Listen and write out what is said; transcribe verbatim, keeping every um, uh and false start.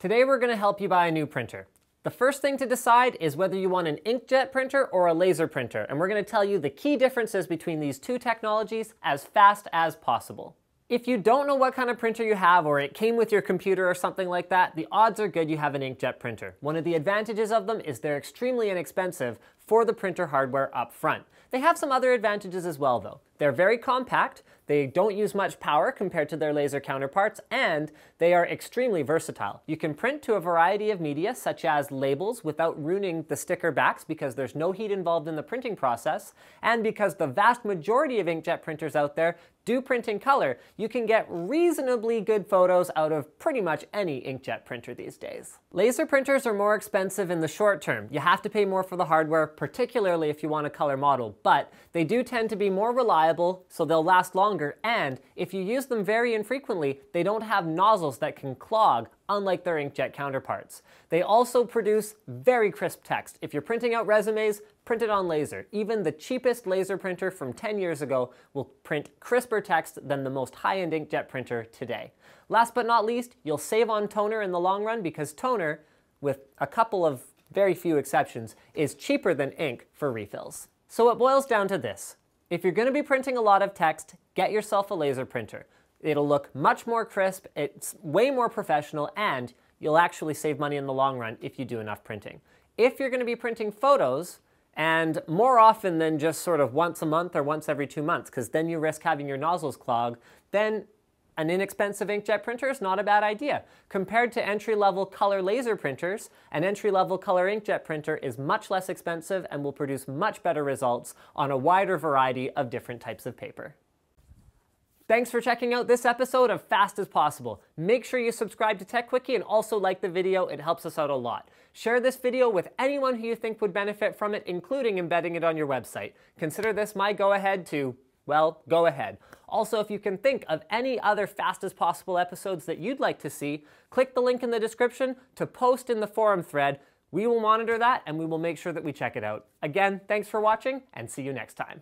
Today we're going to help you buy a new printer. The first thing to decide is whether you want an inkjet printer or a laser printer, and we're going to tell you the key differences between these two technologies as fast as possible. If you don't know what kind of printer you have, or it came with your computer or something like that, the odds are good you have an inkjet printer. One of the advantages of them is they're extremely inexpensive for the printer hardware up front. They have some other advantages as well though. They're very compact, they don't use much power compared to their laser counterparts, and they are extremely versatile. You can print to a variety of media such as labels without ruining the sticker backs because there's no heat involved in the printing process, and because the vast majority of inkjet printers out there do print in color, you can get reasonably good photos out of pretty much any inkjet printer these days. Laser printers are more expensive in the short term. You have to pay more for the hardware, particularly if you want a color model, but they do tend to be more reliable, so they'll last longer, and if you use them very infrequently, they don't have nozzles that can clog, unlike their inkjet counterparts. They also produce very crisp text. If you're printing out resumes, print it on laser. Even the cheapest laser printer from ten years ago will print crisper text than the most high-end inkjet printer today. Last but not least, you'll save on toner in the long run because toner, with a couple of very few exceptions, is cheaper than ink for refills. So it boils down to this. If you're going to be printing a lot of text, get yourself a laser printer. It'll look much more crisp, it's way more professional, and you'll actually save money in the long run if you do enough printing. If you're going to be printing photos, and more often than just sort of once a month or once every two months, because then you risk having your nozzles clog, then an inexpensive inkjet printer is not a bad idea. Compared to entry-level color laser printers, an entry-level color inkjet printer is much less expensive and will produce much better results on a wider variety of different types of paper. Thanks for checking out this episode of Fast as Possible. Make sure you subscribe to Techquickie and also like the video, it helps us out a lot. Share this video with anyone who you think would benefit from it, including embedding it on your website. Consider this my go-ahead to, well, go ahead. Also, if you can think of any other Fast as Possible episodes that you'd like to see, click the link in the description to post in the forum thread. We will monitor that and we will make sure that we check it out. Again, thanks for watching and see you next time.